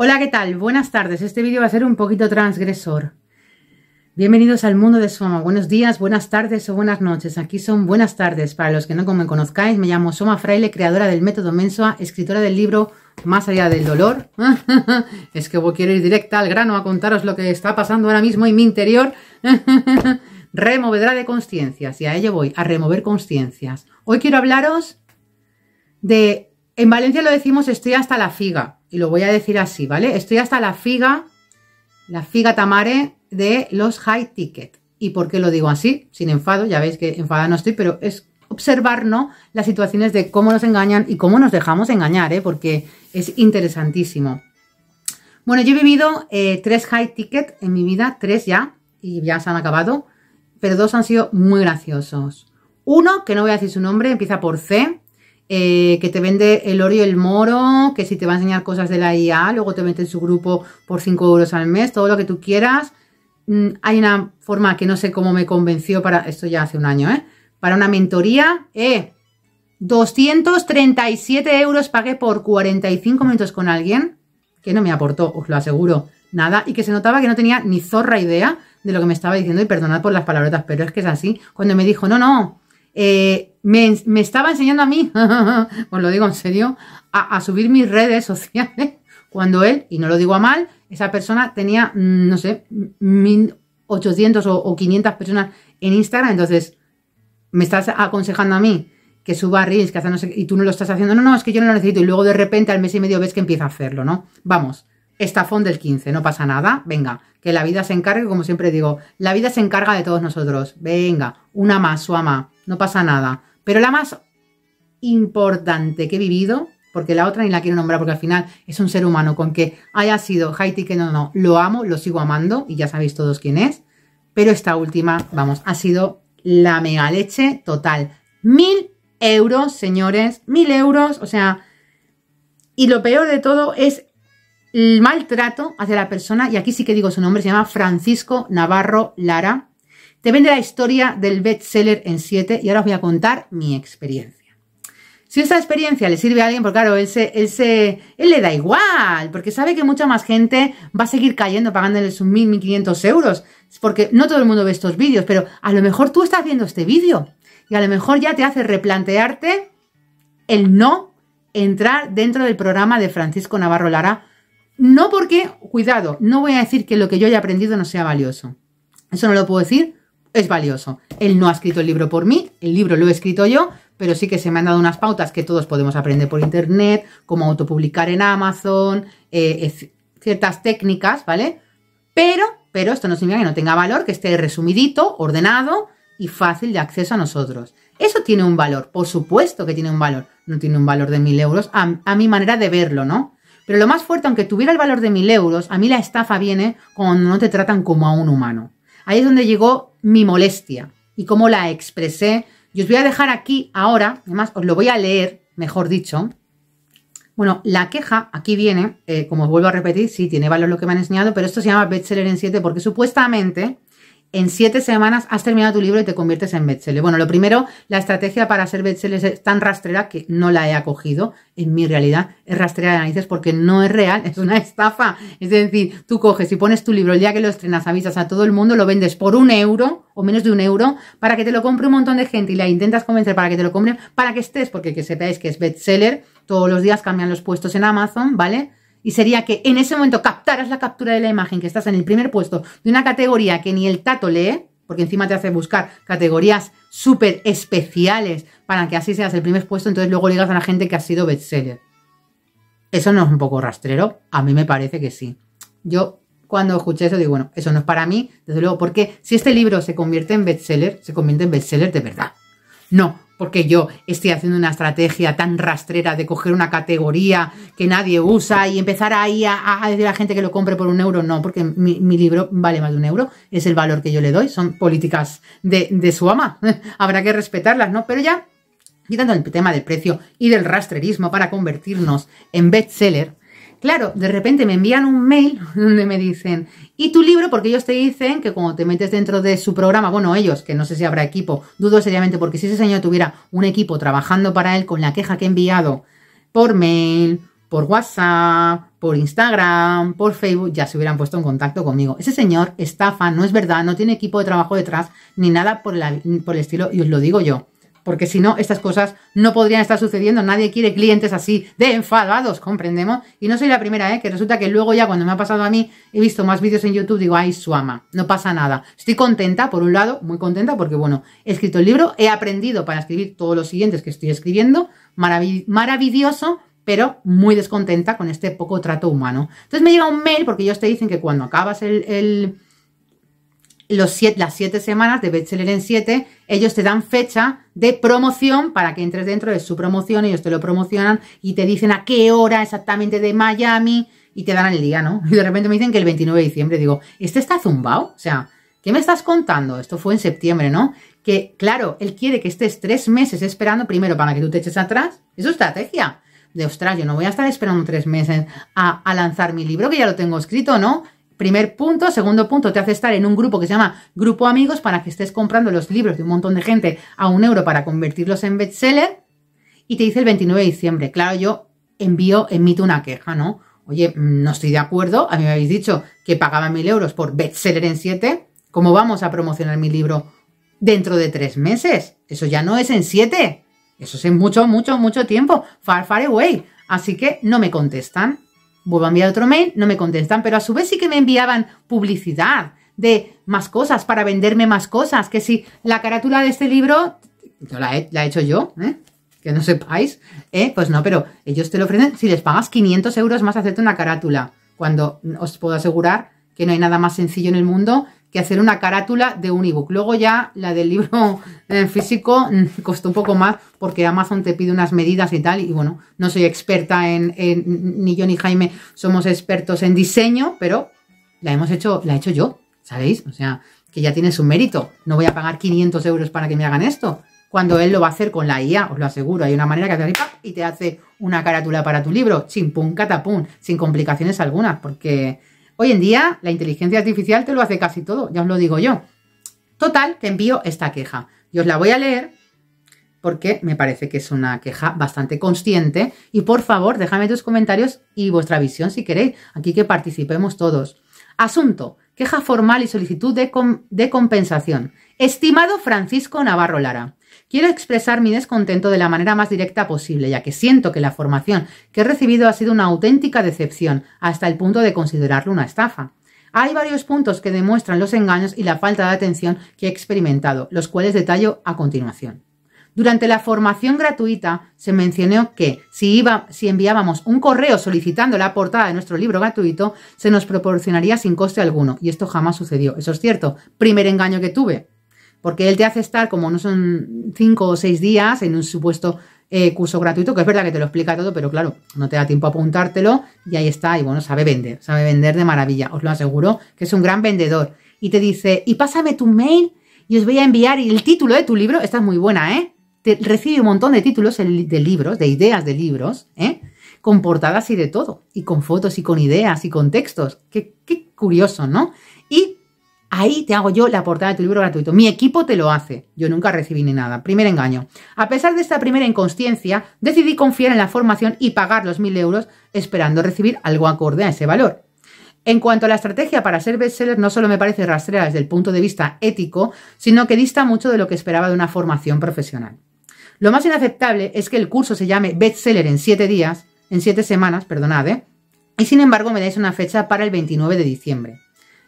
Hola, ¿qué tal? Buenas tardes. Este vídeo va a ser un poquito transgresor. Bienvenidos al mundo de Soma. Buenos días, buenas tardes o buenas noches. Aquí son buenas tardes. Para los que no me conozcáis, me llamo Soma Fraile, creadora del método Mensoa, escritora del libro Más allá del dolor. Es que quiero ir directa al grano a contaros lo que está pasando ahora mismo en mi interior. Removedora de conciencias. Y a ello voy, a remover conciencias. Hoy quiero hablaros de... En Valencia lo decimos estoy hasta la figa. Y lo voy a decir así, ¿vale? Estoy hasta la figa tamare de los high ticket. ¿Y por qué lo digo así? Sin enfado, ya veis que enfadada no estoy, pero es observar, ¿no?, las situaciones de cómo nos engañan y cómo nos dejamos engañar, ¿eh? Porque es interesantísimo. Bueno, yo he vivido 3 high ticket en mi vida, 3 ya, y ya se han acabado, pero 2 han sido muy graciosos. Uno, que no voy a decir su nombre, empieza por C. Que te vende el oro y el moro, que si te va a enseñar cosas de la IA, luego te mete en su grupo por 5 euros al mes, todo lo que tú quieras. Hay una forma que no sé cómo me convenció para, esto ya hace un año, para una mentoría, 237 euros pagué por 45 minutos con alguien que no me aportó, os lo aseguro, nada, y que se notaba que no tenía ni zorra idea de lo que me estaba diciendo, y perdonad por las palabrotas, pero es que es así. Cuando me dijo, me estaba enseñando a mí, os lo digo en serio, a subir mis redes sociales, cuando él, y no lo digo a mal, esa persona tenía, no sé, 1800 o 500 personas en Instagram. Entonces, me estás aconsejando a mí que suba reels, que hace no sé, y tú no lo estás haciendo. No, es que yo no lo necesito, y luego de repente al mes y medio ves que empieza a hacerlo, ¿no? Vamos, estafón del 15, no pasa nada, venga, que la vida se encargue, como siempre digo, la vida se encarga de todos nosotros, venga, una más, su ama. No pasa nada. Pero la más importante que he vivido, porque la otra ni la quiero nombrar, porque al final es un ser humano, con que haya sido high ticket, no, lo amo, lo sigo amando, y ya sabéis todos quién es. Pero esta última, vamos, ha sido la mega leche total. 1000 euros, señores, 1000 euros, o sea... Y lo peor de todo es el maltrato hacia la persona, y aquí sí que digo su nombre, se llama Francisco Navarro Lara. Te vende la historia del Best Seller en 7, y ahora os voy a contar mi experiencia. Si esta experiencia le sirve a alguien, porque claro, él le da igual, porque sabe que mucha más gente va a seguir cayendo pagándole sus 1.000, 1.500 euros, porque no todo el mundo ve estos vídeos, pero a lo mejor tú estás viendo este vídeo y a lo mejor ya te hace replantearte el no entrar dentro del programa de Francisco Navarro Lara. No porque, cuidado, no voy a decir que lo que yo haya aprendido no sea valioso. Eso no lo puedo decir. Es valioso. Él no ha escrito el libro por mí, el libro lo he escrito yo, pero sí que se me han dado unas pautas que todos podemos aprender por internet, como autopublicar en Amazon, ciertas técnicas, ¿vale? Pero esto no significa que no tenga valor, que esté resumidito, ordenado y fácil de acceso a nosotros. Eso tiene un valor, por supuesto que tiene un valor. No tiene un valor de 1000 euros, a mi manera de verlo, ¿no? Pero lo más fuerte, aunque tuviera el valor de 1000 euros, a mí la estafa viene cuando no te tratan como a un humano. Ahí es donde llegó mi molestia y cómo la expresé. Y os voy a dejar aquí ahora, además os lo voy a leer, mejor dicho. Bueno, la queja aquí viene, como os vuelvo a repetir, sí tiene valor lo que me han enseñado, pero esto se llama bestseller en 7 porque supuestamente en 7 semanas has terminado tu libro y te conviertes en bestseller. Bueno, lo primero, la estrategia para ser bestseller es tan rastrera que no la he acogido. En mi realidad es rastrera de narices porque no es real, es una estafa. Es decir, tú coges y pones tu libro el día que lo estrenas, avisas a todo el mundo, lo vendes por 1 euro o menos de 1 euro para que te lo compre un montón de gente y la intentas convencer para que te lo compren, para que estés, porque que sepáis que es bestseller, todos los días cambian los puestos en Amazon, ¿vale? Y sería que en ese momento captaras la captura de la imagen, que estás en el primer puesto de una categoría que ni el tato lee, porque encima te hace buscar categorías súper especiales para que así seas el primer puesto, entonces luego digas a la gente que has sido bestseller. ¿Eso no es un poco rastrero? A mí me parece que sí. Yo cuando escuché eso digo, bueno, eso no es para mí, desde luego, porque si este libro se convierte en bestseller, se convierte en bestseller de verdad. No, porque yo estoy haciendo una estrategia tan rastrera de coger una categoría que nadie usa y empezar ahí a decir a la gente que lo compre por 1 euro. No, porque mi libro vale más de 1 euro. Es el valor que yo le doy. Son políticas de su ama. Habrá que respetarlas, ¿no? Pero ya, quitando el tema del precio y del rastrerismo para convertirnos en bestseller, claro, de repente me envían un mail donde me dicen, y tu libro, porque ellos te dicen que cuando te metes dentro de su programa, bueno, ellos, que no sé si habrá equipo, dudo seriamente, porque si ese señor tuviera un equipo trabajando para él con la queja que he enviado por mail, por WhatsApp, por Instagram, por Facebook, ya se hubieran puesto en contacto conmigo. Ese señor estafa, no es verdad, no tiene equipo de trabajo detrás, ni nada por el estilo, y os lo digo yo. Porque si no, estas cosas no podrían estar sucediendo. Nadie quiere clientes así de enfadados, comprendemos. Y no soy la primera, ¿eh? Que resulta que luego ya cuando me ha pasado a mí, he visto más vídeos en YouTube, digo, ay, su ama, no pasa nada. Estoy contenta, por un lado, muy contenta, porque bueno, he escrito el libro, he aprendido para escribir todos los siguientes que estoy escribiendo, maravilloso, pero muy descontenta con este poco trato humano. Entonces me llega un mail, porque ellos te dicen que cuando acabas las 7 semanas de Best Seller en 7, ellos te dan fecha de promoción para que entres dentro de su promoción, ellos te lo promocionan y te dicen a qué hora exactamente de Miami y te dan el día, ¿no? Y de repente me dicen que el 29 de diciembre, digo, ¿este está zumbao? O sea, ¿qué me estás contando? Esto fue en septiembre, ¿no? Que, claro, él quiere que estés 3 meses esperando primero para que tú te eches atrás. Es su estrategia. De, ostras, yo no voy a estar esperando 3 meses a lanzar mi libro, que ya lo tengo escrito, ¿no? Primer punto. Segundo punto, te hace estar en un grupo que se llama Grupo Amigos para que estés comprando los libros de un montón de gente a 1 euro para convertirlos en bestseller. Y te dice el 29 de diciembre. Claro, yo emito una queja, ¿no? Oye, no estoy de acuerdo. A mí me habéis dicho que pagaba 1.000 euros por bestseller en 7. ¿Cómo vamos a promocionar mi libro dentro de 3 meses? Eso ya no es en 7. Eso es en mucho, mucho, mucho tiempo. Far, far away. Así que no me contestan. Vuelvo a enviar otro mail, no me contestan, pero a su vez sí que me enviaban publicidad de más cosas para venderme más cosas. Que si la carátula de este libro, yo la he hecho yo, que no sepáis, pues no, pero ellos te lo ofrecen. Si les pagas 500 euros más, hacerte una carátula. Cuando os puedo asegurar que no hay nada más sencillo en el mundo que hacer una carátula de un ebook. Luego ya la del libro físico costó un poco más porque Amazon te pide unas medidas y tal, y bueno, no soy experta ni yo ni Jaime somos expertos en diseño, pero la he hecho yo, ¿sabéis? O sea, que ya tiene su mérito. No voy a pagar 500 euros para que me hagan esto, cuando él lo va a hacer con la IA, os lo aseguro. Hay una manera que hace y te hace una carátula para tu libro, chimpum, catapum, sin complicaciones algunas, porque hoy en día la inteligencia artificial te lo hace casi todo, ya os lo digo yo. Total, te envío esta queja. Yo os la voy a leer porque me parece que es una queja bastante consciente. Y por favor, déjame tus comentarios y vuestra visión si queréis. Aquí que participemos todos. Asunto, queja formal y solicitud de compensación. Estimado Francisco Navarro Lara, quiero expresar mi descontento de la manera más directa posible, ya que siento que la formación que he recibido ha sido una auténtica decepción, hasta el punto de considerarlo una estafa. Hay varios puntos que demuestran los engaños y la falta de atención que he experimentado, los cuales detallo a continuación. Durante la formación gratuita se mencionó que si enviábamos un correo solicitando la portada de nuestro libro gratuito, se nos proporcionaría sin coste alguno, y esto jamás sucedió. Eso es cierto. Primer engaño que tuve. Porque él te hace estar, como no son 5 o 6 días, en un supuesto curso gratuito, que es verdad que te lo explica todo, pero claro, no te da tiempo a apuntártelo, y ahí está, y bueno, sabe vender de maravilla, os lo aseguro, que es un gran vendedor. Y te dice, y pásame tu mail, y os voy a enviar el título de tu libro. Esta es muy buena, ¿eh? Recibe un montón de títulos de libros, de ideas de libros, ¿eh? Con portadas y de todo, y con fotos, y con ideas, y con textos. Qué curioso, ¿no? Y ahí te hago yo la portada de tu libro gratuito. Mi equipo te lo hace. Yo nunca recibí ni nada. Primer engaño. A pesar de esta primera inconsciencia, decidí confiar en la formación y pagar los 1.000 euros esperando recibir algo acorde a ese valor. En cuanto a la estrategia para ser bestseller, no solo me parece rastrera desde el punto de vista ético, sino que dista mucho de lo que esperaba de una formación profesional. Lo más inaceptable es que el curso se llame bestseller en 7 semanas, perdonad, y sin embargo me dais una fecha para el 29 de diciembre.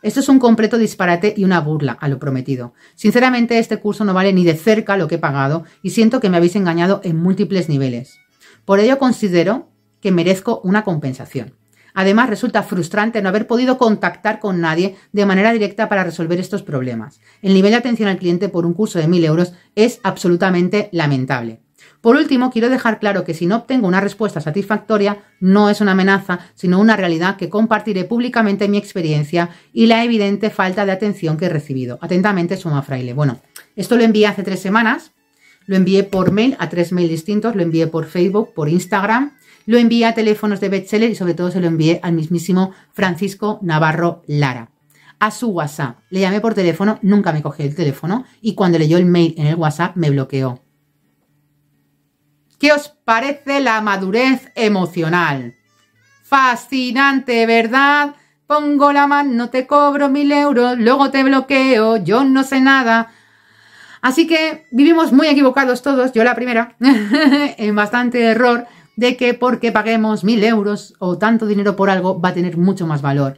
Esto es un completo disparate y una burla a lo prometido. Sinceramente, este curso no vale ni de cerca lo que he pagado y siento que me habéis engañado en múltiples niveles. Por ello considero que merezco una compensación. Además, resulta frustrante no haber podido contactar con nadie de manera directa para resolver estos problemas. El nivel de atención al cliente por un curso de 1.000 euros es absolutamente lamentable. Por último, quiero dejar claro que si no obtengo una respuesta satisfactoria, no es una amenaza, sino una realidad que compartiré públicamente mi experiencia y la evidente falta de atención que he recibido. Atentamente, Soma Fraile. Bueno, esto lo envié hace 3 semanas, lo envié por mail a 3 mails distintos, lo envié por Facebook, por Instagram, lo envié a teléfonos de bestseller y sobre todo se lo envié al mismísimo Francisco Navarro Lara. A su WhatsApp. Le llamé por teléfono, nunca me cogió el teléfono y cuando leyó el mail en el WhatsApp me bloqueó. ¿Qué os parece la madurez emocional? Fascinante, ¿verdad? Pongo la mano, te cobro 1000 euros, luego te bloqueo, yo no sé nada. Así que vivimos muy equivocados todos, yo la primera, en bastante error de que porque paguemos 1000 euros o tanto dinero por algo va a tener mucho más valor.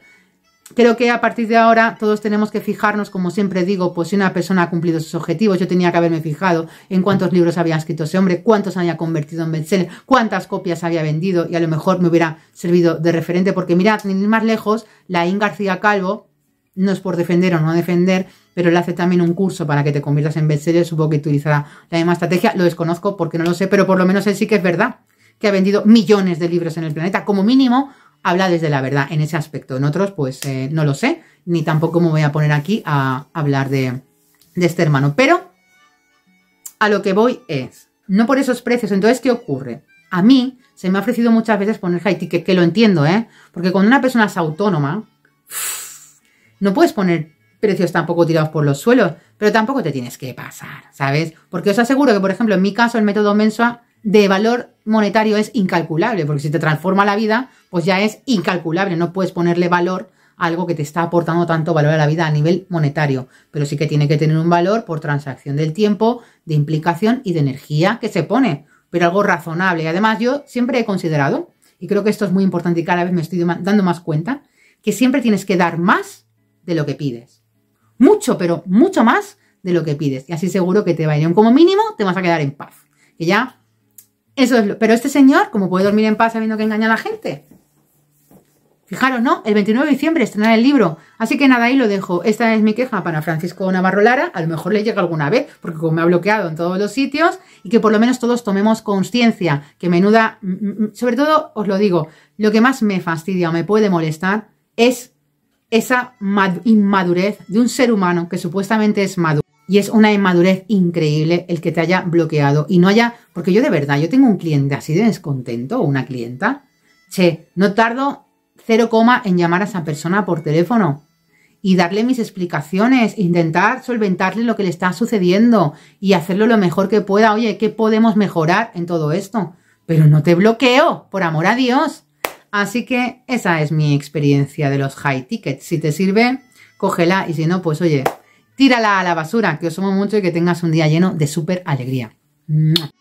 Creo que a partir de ahora todos tenemos que fijarnos, como siempre digo, pues si una persona ha cumplido sus objetivos. Yo tenía que haberme fijado en cuántos libros había escrito ese hombre, cuántos había convertido en bestseller, cuántas copias había vendido, y a lo mejor me hubiera servido de referente, porque mirad, ni más lejos, Laín García Calvo, no es por defender o no defender, pero él hace también un curso para que te conviertas en bestseller, supongo que utilizará la misma estrategia, lo desconozco porque no lo sé, pero por lo menos él sí que es verdad que ha vendido millones de libros en el planeta, como mínimo. Habla desde la verdad en ese aspecto. En otros, pues no lo sé, ni tampoco me voy a poner aquí a hablar de este hermano. Pero a lo que voy es, no por esos precios. Entonces, ¿qué ocurre? A mí se me ha ofrecido muchas veces poner high ticket, que lo entiendo, ¿eh? Porque cuando una persona es autónoma, no puedes poner precios tampoco tirados por los suelos, pero tampoco te tienes que pasar, ¿sabes? Porque os aseguro que, por ejemplo, en mi caso, el método Mensoa de valor monetario es incalculable, porque si te transforma la vida, pues ya es incalculable, no puedes ponerle valor a algo que te está aportando tanto valor a la vida a nivel monetario, pero sí que tiene que tener un valor por transacción del tiempo, de implicación y de energía que se pone, pero algo razonable. Y además yo siempre he considerado, y creo que esto es muy importante y cada vez me estoy dando más cuenta, que siempre tienes que dar más de lo que pides, mucho, pero mucho más de lo que pides, y así seguro que te va a ir, como mínimo te vas a quedar en paz, que ya... Eso es lo... Pero este señor, ¿cómo puede dormir en paz sabiendo que engaña a la gente? Fijaros, ¿no? El 29 de diciembre estrenará el libro. Así que nada, ahí lo dejo. Esta es mi queja para Francisco Navarro Lara. A lo mejor le llega alguna vez, porque como me ha bloqueado en todos los sitios, y que por lo menos todos tomemos conciencia, que menuda... Sobre todo, os lo digo, lo que más me fastidia o me puede molestar es esa inmadurez de un ser humano que supuestamente es maduro. Y es una inmadurez increíble el que te haya bloqueado y no haya... Porque yo de verdad, yo tengo un cliente así de descontento, o una clienta. Che, no tardo 0,0 en llamar a esa persona por teléfono y darle mis explicaciones, intentar solventarle lo que le está sucediendo y hacerlo lo mejor que pueda. Oye, ¿qué podemos mejorar en todo esto? Pero no te bloqueo, por amor a Dios. Así que esa es mi experiencia de los high tickets. Si te sirve, cógela, y si no, pues oye... Tírala a la basura, que os amo mucho y que tengas un día lleno de súper alegría. ¡Mua!